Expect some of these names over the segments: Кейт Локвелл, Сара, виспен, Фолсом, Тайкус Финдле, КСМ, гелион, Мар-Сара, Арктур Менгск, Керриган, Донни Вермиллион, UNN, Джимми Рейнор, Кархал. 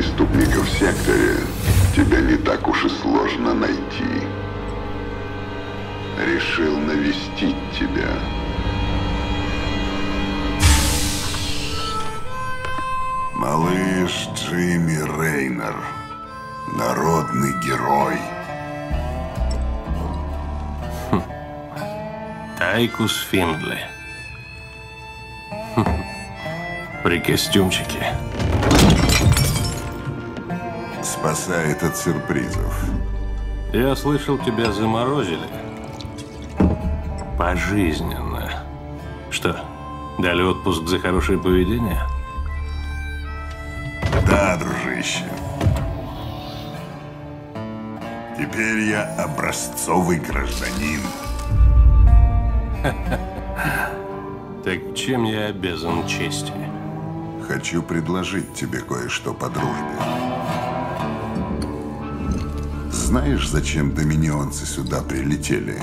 преступника в секторе, тебя не так уж и сложно найти. Решил навестить тебя. Малыш Джимми Рейнор, народный герой. Тайкус Финдле. При костюмчике. Спасает от сюрпризов. Я слышал, тебя заморозили. Пожизненно. Что, дали отпуск за хорошее поведение? Да, дружище. Теперь я образцовый гражданин. Так чем я обязан чести? Хочу предложить тебе кое-что по дружбе. Знаешь, зачем доминионцы сюда прилетели?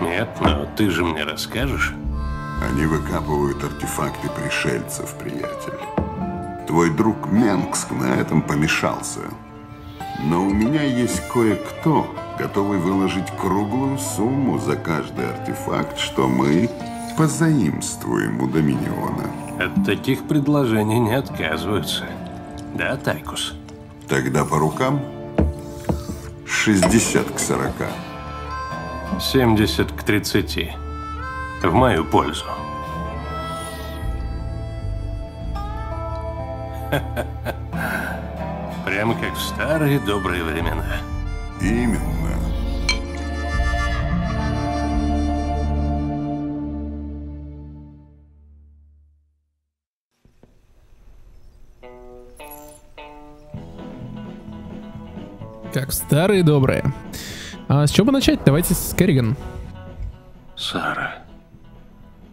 Нет, но ты же мне расскажешь. Они выкапывают артефакты пришельцев, приятель. Твой друг Менгск на этом помешался. Но у меня есть кое-кто, готовый выложить круглую сумму за каждый артефакт, что мы позаимствуем у доминиона. От таких предложений не отказываются. Да, Тайкус? Тогда по рукам 60 к 40. 70 к 30. В мою пользу. Прямо как в старые добрые времена. Именно. Как старые добрые. А с чего бы начать? Давайте с Керриган. Сара,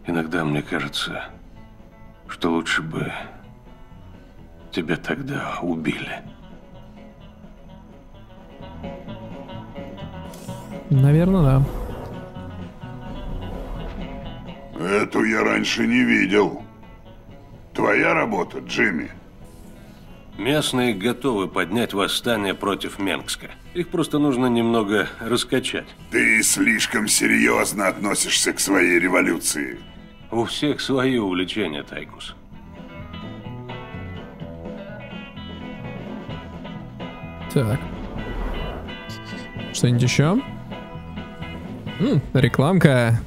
иногда мне кажется, что лучше бы тебя тогда убили. Наверное, да. Эту я раньше не видел. Твоя работа, Джимми? Местные готовы поднять восстание против Менгска. Их просто нужно немного раскачать. Ты слишком серьезно относишься к своей революции. У всех свое увлечение, Тайкус. Так. Что-нибудь еще? Рекламка.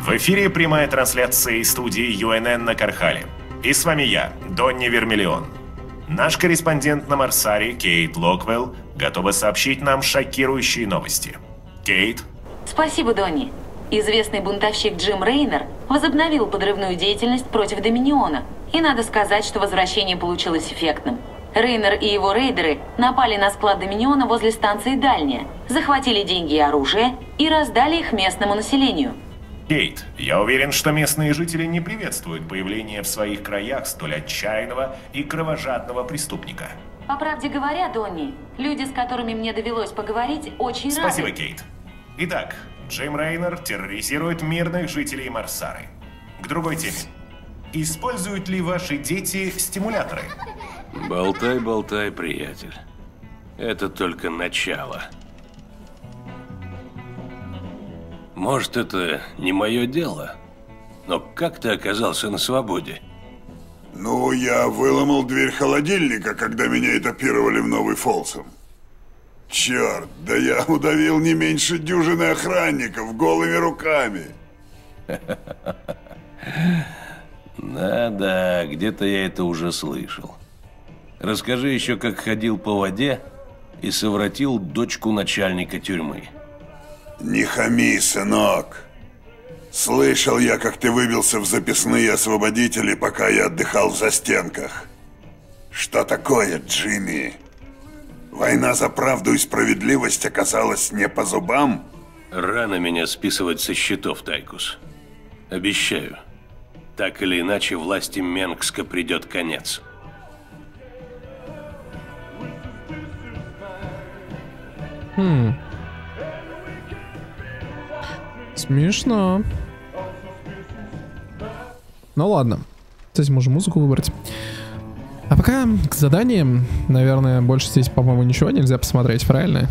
В эфире прямая трансляция из студии UNN на Кархале. И с вами я, Донни Вермиллион. Наш корреспондент на Мар-Саре, Кейт Локвелл, готова сообщить нам шокирующие новости. Кейт? Спасибо, Донни. Известный бунтовщик Джим Рейнор возобновил подрывную деятельность против Доминиона. И надо сказать, что возвращение получилось эффектным. Рейнор и его рейдеры напали на склад Доминиона возле станции «Дальняя», захватили деньги и оружие и раздали их местному населению. Кейт, я уверен, что местные жители не приветствуют появление в своих краях столь отчаянного и кровожадного преступника. По правде говоря, Донни, люди, с которыми мне довелось поговорить, очень рады. Спасибо, Кейт. Итак, Джим Рейнор терроризирует мирных жителей Мар-Сары. К другой теме. Используют ли ваши дети стимуляторы? Болтай, болтай, приятель. Это только начало. Может, это не мое дело, но как ты оказался на свободе? Ну, я выломал дверь холодильника, когда меня этапировали в новый Фолсом. Черт, да я удавил не меньше дюжины охранников голыми руками. Да-да, где-то я это уже слышал. Расскажи еще, как ходил по воде и совратил дочку начальника тюрьмы. Не хами, сынок. Слышал я, как ты выбился в записные освободители, пока я отдыхал в застенках. Что такое, Джимми? Война за правду и справедливость оказалась не по зубам? Рано меня списывать со счетов, Тайкус. Обещаю, так или иначе власти Менгска придет конец. Смешно. Ну ладно. Кстати, можем музыку выбрать. А пока к заданиям, наверное, больше здесь, по-моему, ничего нельзя посмотреть, правильно?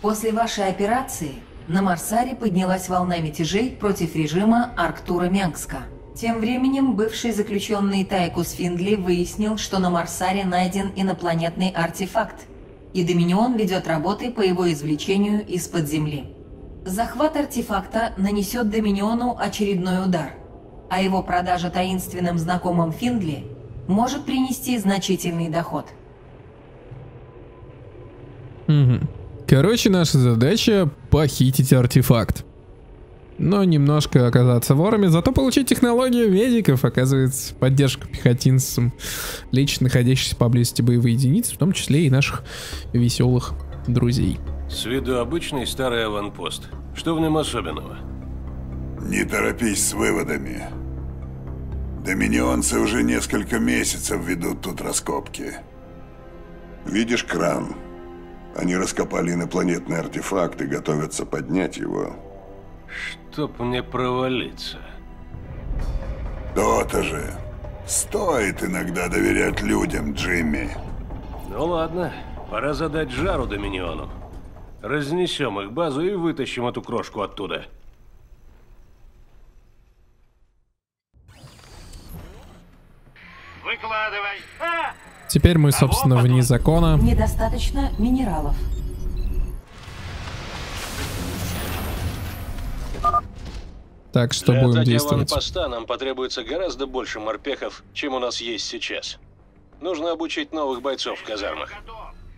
После вашей операции на Мар-Саре поднялась волна мятежей против режима Арктура Менгска. Тем временем бывший заключенный Тайкус Финдле выяснил, что на Мар-Саре найден инопланетный артефакт, и Доминион ведет работы по его извлечению из-под земли. Захват артефакта нанесет Доминиону очередной удар, а его продажа таинственным знакомым Финдле может принести значительный доход. Короче, наша задача — похитить артефакт. Но немножко оказаться ворами, зато получить технологию медиков, оказывается, поддержка пехотинцам, лечит находящихся поблизости боевые единицы, в том числе и наших веселых друзей. С виду обычный старый аванпост. Что в нем особенного? Не торопись с выводами. Доминионцы уже несколько месяцев ведут тут раскопки. Видишь кран? Они раскопали инопланетный артефакт и готовятся поднять его. Чтоб мне провалиться. То-то же. Стоит иногда доверять людям, Джимми. Ну ладно, пора задать жару Доминиону. Разнесем их базу и вытащим эту крошку оттуда. Выкладывай. Теперь мы, собственно, вне закона. Недостаточно минералов. Так что для будем действовать. Для поста нам потребуется гораздо больше морпехов, чем у нас есть сейчас. Нужно обучить новых бойцов в казармах.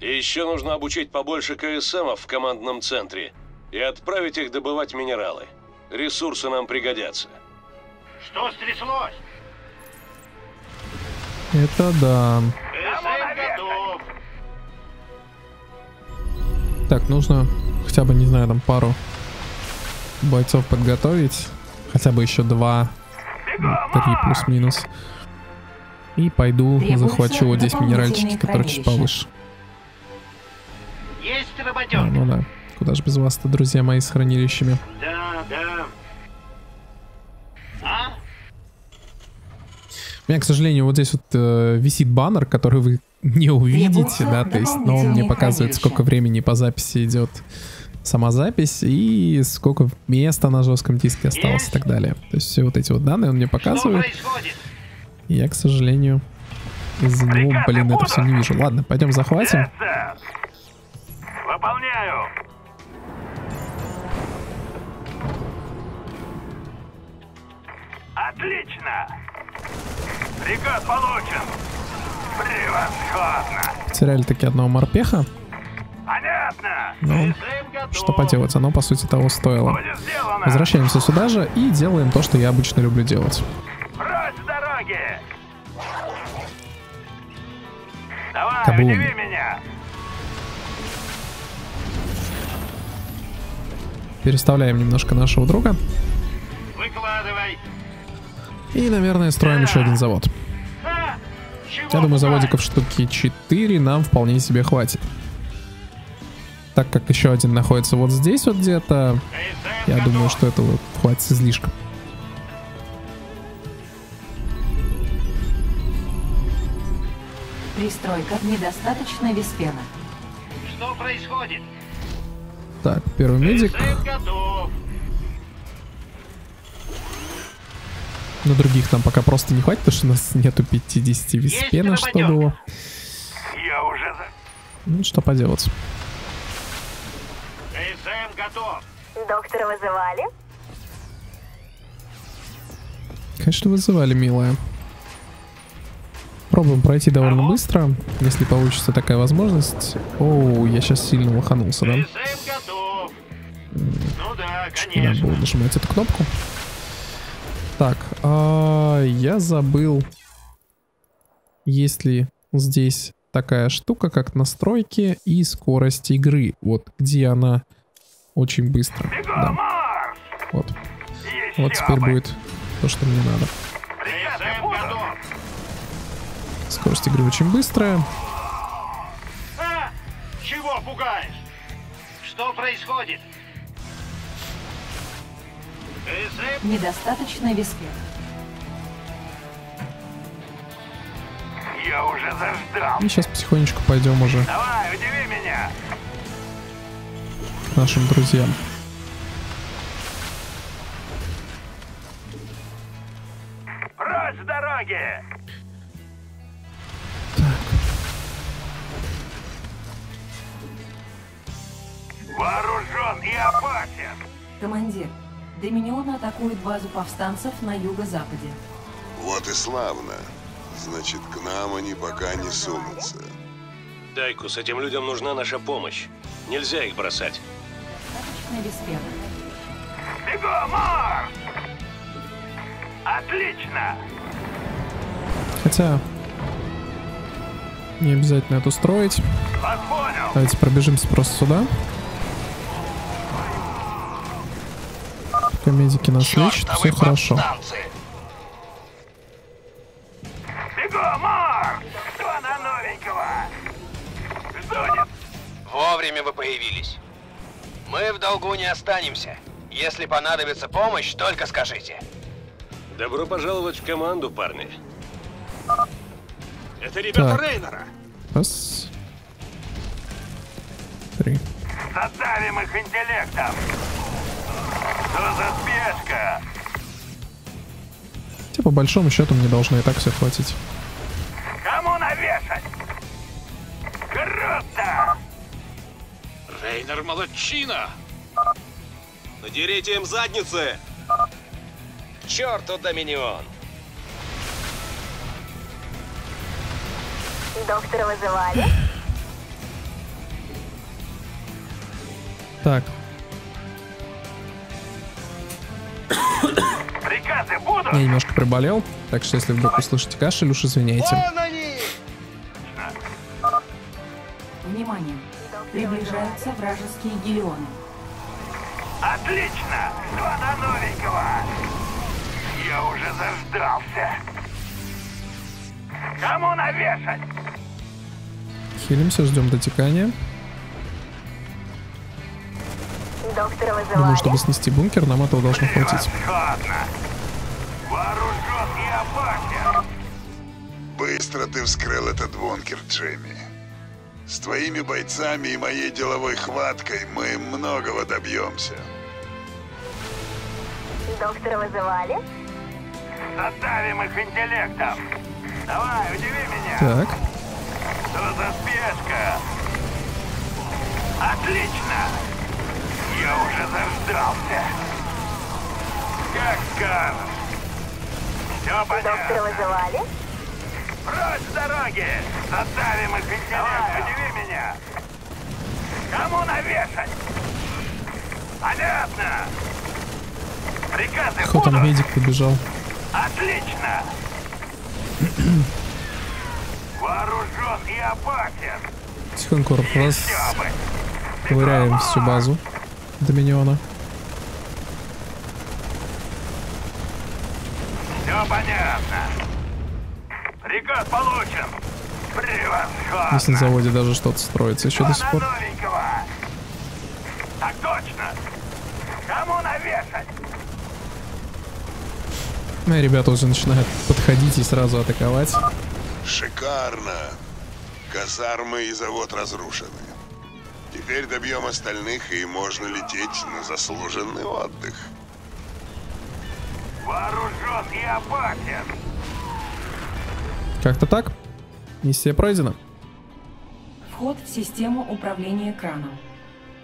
И еще нужно обучить побольше КСМов в командном центре и отправить их добывать минералы. Ресурсы нам пригодятся. Что стряслось? Это да. Так, нужно хотя бы, не знаю, там пару бойцов подготовить. Хотя бы еще два. Три плюс-минус. И пойду захвачу вот здесь минеральчики, которые чуть повыше. Есть работенка. Ну да. Куда же без вас-то, друзья мои, с хранилищами? Да, да. У меня, к сожалению, вот здесь вот висит баннер, который вы не увидите, да, то есть, но он мне показывает, сколько времени по записи идет сама запись и сколько места на жестком диске осталось и так далее. То есть все вот эти вот данные он мне показывает. И я, к сожалению, из-за него, блин, это все не вижу. Ладно, пойдем захватим. Выполняю. Отлично. Приказ получен. Превосходно. Потеряли таки одного морпеха. Понятно. Ну, что поделать, оно по сути того стоило. Возвращаемся сюда же и делаем то, что я обычно люблю делать. Прочь дороги. Давай, каблун. Удиви меня. Переставляем немножко нашего друга. Выкладывай. И, наверное, строим еще один завод. Я думаю, заводиков штуки 4 нам вполне себе хватит. Так как еще один находится вот здесь вот где-то, я думаю, что этого хватит излишком. Пристройка недостаточно веспена. Что происходит? Так, первый медик. На других нам пока просто не хватит, потому что у нас нету 50 виспена, что было. Я уже... Ну, что поделать. КСМ готов. Доктора вызывали? Конечно, вызывали, милая. Пробуем пройти довольно быстро, если получится такая возможность. Оу, я сейчас сильно лоханулся, да? Готов. Ну да, конечно. Надо было нажимать эту кнопку. Так, я забыл, есть ли здесь такая штука, как настройки и скорость игры. Вот где она очень быстро. Да. Вот. Вот теперь будет то, что мне надо. Скорость игры очень быстрая. Чего пугаешь? Что происходит? Недостаточно веспена. ее уже заждал. И сейчас потихонечку пойдем уже. Давай, удиви меня. К нашим друзьям. Прочь с дороги! Так. Вооружен и опасен. Командир, Доминион атакует базу повстанцев на юго-западе. Вот и славно. Значит, к нам они пока не сунутся. Тайкус, этим людям нужна наша помощь. Нельзя их бросать. Достаточно беспечно. Бегом, Марс! Отлично! Хотя... не обязательно это строить. Давайте пробежимся просто сюда. Пока медики нас лечат, все хорошо. Вовремя вы появились. Мы в долгу не останемся. Если понадобится помощь, только скажите. Добро пожаловать в команду, парни. Это ребята Рейнора. Раз. Три. Задавим их интеллектом. Что за спешка? Типа, по большому счету мне должно и так все хватить. Кому навешать? Круто! Рейнор молодчина! Надерите им задницы! К черту Доминион! Доктора вызывали? Так. Приказы будут? Я немножко приболел, так что если вдруг услышите кашель, уж извиняйте. Внимание! Приближаются вражеские гелионы. Отлично! Два на новенького! Я уже заждался. Кому навешать? Хилимся, ждем дотекания. Доктора вызывали? Думаю, чтобы снести бункер, нам этого должно хватить. Вооружен и опасен. Быстро ты вскрыл этот бункер, Джимми. С твоими бойцами и моей деловой хваткой мы многого добьемся. Доктора вызывали? Задавим их интеллектом. Давай, удиви меня. Так. Что за спешка? Отлично. Я уже заждался. Как скажешь. Все понятно. Доктора вызывали? Прочь с дороги! Задавим их интеллект! Удиви меня! Кому навешать? Понятно! Приказы будут? Кто там медик побежал? Отлично! Вооружен и опасен! Тихонько расковыряем всю базу Доминиона. Все понятно! Приказ получен. Превосходно. Если на заводе даже что-то строится еще до сих пор. Так точно. Кому навешать? Мои ребята уже начинают подходить и сразу атаковать. Шикарно. Казармы и завод разрушены. Теперь добьем остальных и можно лететь на заслуженный отдых. Вооружен и опасен. Как-то так. Миссия пройдена. Вход в систему управления краном.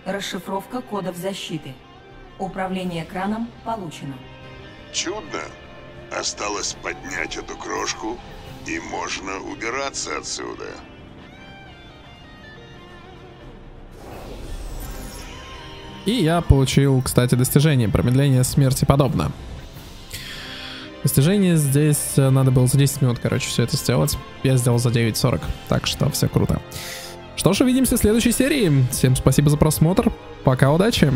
Расшифровка кодов защиты. Управление краном получено. Чудно. Осталось поднять эту крошку, и можно убираться отсюда. И я получил, кстати, достижение. Промедление смерти подобно. Достижение здесь надо было за 10 минут, короче, все это сделать. Я сделал за 9:40, так что все круто. Что ж, увидимся в следующей серии. Всем спасибо за просмотр. Пока, удачи!